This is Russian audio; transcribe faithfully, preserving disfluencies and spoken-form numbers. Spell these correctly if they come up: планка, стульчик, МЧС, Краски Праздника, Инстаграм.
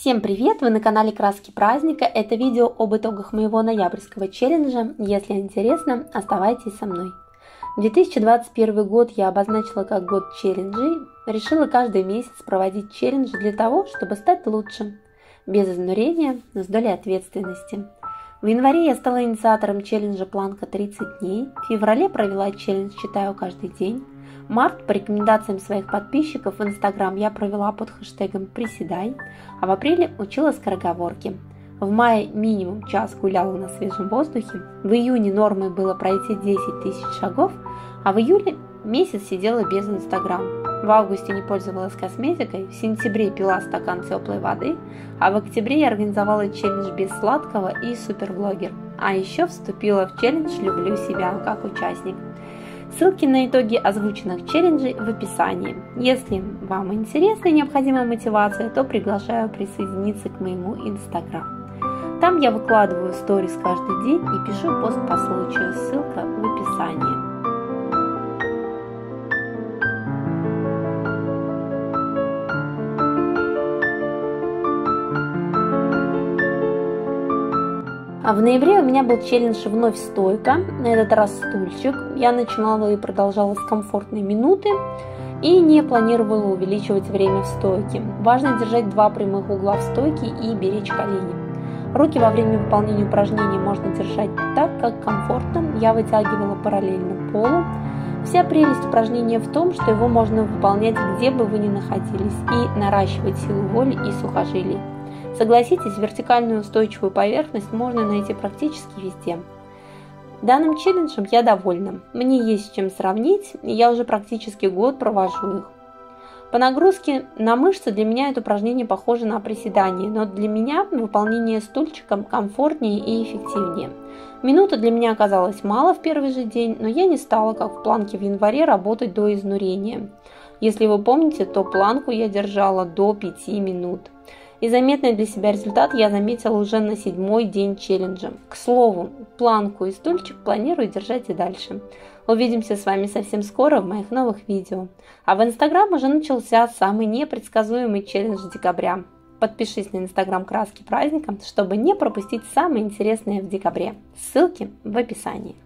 Всем привет! Вы на канале Краски Праздника. Это видео об итогах моего ноябрьского челленджа. Если интересно, оставайтесь со мной. две тысячи двадцать первый год я обозначила как год челленджей. Решила каждый месяц проводить челлендж для того, чтобы стать лучше. Без изнурения, но с долей ответственности. В январе я стала инициатором челленджа «Планка тридцать дней». В феврале провела челлендж «Читаю каждый день». Март по рекомендациям своих подписчиков в Инстаграм я провела под хэштегом «Приседай», а в апреле учила скороговорки. В мае минимум час гуляла на свежем воздухе, в июне нормой было пройти десять тысяч шагов, а в июле месяц сидела без Инстаграм. В августе не пользовалась косметикой, в сентябре пила стакан теплой воды, а в октябре я организовала челлендж без сладкого и суперблогер, а еще вступила в челлендж «Люблю себя» как участник. Ссылки на итоги озвученных челленджей в описании. Если вам интересна и необходима мотивация, то приглашаю присоединиться к моему Инстаграм. Там я выкладываю сторис каждый день и пишу пост по случаю. Ссылка в описании. В ноябре у меня был челлендж «Вновь стойка», на этот раз стульчик. Я начинала и продолжала с комфортной минуты и не планировала увеличивать время в стойке. Важно держать два прямых угла в стойке и беречь колени. Руки во время выполнения упражнений можно держать так, как комфортно. Я вытягивала параллельно полу. Вся прелесть упражнения в том, что его можно выполнять где бы вы ни находились и наращивать силу воли и сухожилий. Согласитесь, вертикальную устойчивую поверхность можно найти практически везде. Данным челленджем я довольна. Мне есть с чем сравнить, и я уже практически год провожу их. По нагрузке на мышцы для меня это упражнение похоже на приседание, но для меня выполнение стульчиком комфортнее и эффективнее. Минута для меня оказалось мало в первый же день, но я не стала, как в планке в январе, работать до изнурения. Если вы помните, то планку я держала до пяти минут. И заметный для себя результат я заметила уже на седьмой день челленджа. К слову, планку и стульчик планирую держать и дальше. Увидимся с вами совсем скоро в моих новых видео. А в Инстаграм уже начался самый непредсказуемый челлендж декабря. Подпишись на Инстаграм Краски Праздника, чтобы не пропустить самое интересное в декабре. Ссылки в описании.